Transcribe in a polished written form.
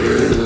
Yeah.